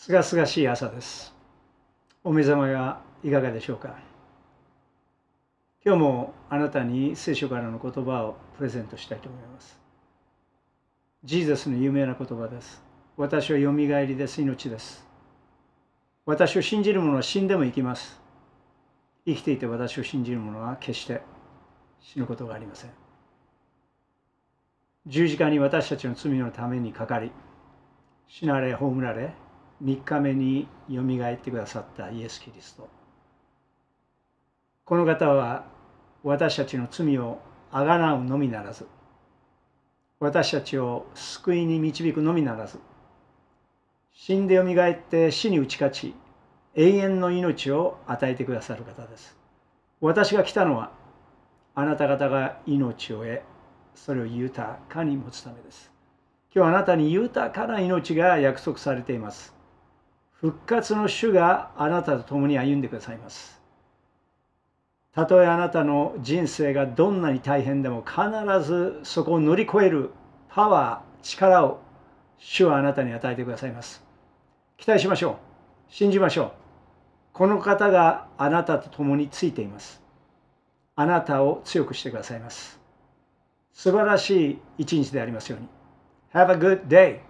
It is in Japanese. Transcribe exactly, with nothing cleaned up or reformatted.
すがすがしい朝です。お目覚めはいかがでしょうか。今日もあなたに聖書からの言葉をプレゼントしたいと思います。ジーザスの有名な言葉です。私はよみがえりです。命です。私を信じる者は死んでも生きます。生きていて私を信じる者は決して死ぬことがありません。十字架に私たちの罪のためにかかり、死なれ葬られ、みっかめによみがえってくださったイエス・キリスト。この方は私たちの罪をあがなうのみならず、私たちを救いに導くのみならず、死んでよみがえって死に打ち勝ち、永遠の命を与えてくださる方です。私が来たのは、あなた方が命を得、それを豊かに持つためです。今日あなたに豊かな命が約束されています。復活の主があなたと共に歩んでくださいます。たとえあなたの人生がどんなに大変でも必ずそこを乗り越えるパワー、力を主はあなたに与えてくださいます。期待しましょう。信じましょう。この方があなたと共についています。あなたを強くしてくださいます。素晴らしい一日でありますように。Have a good day!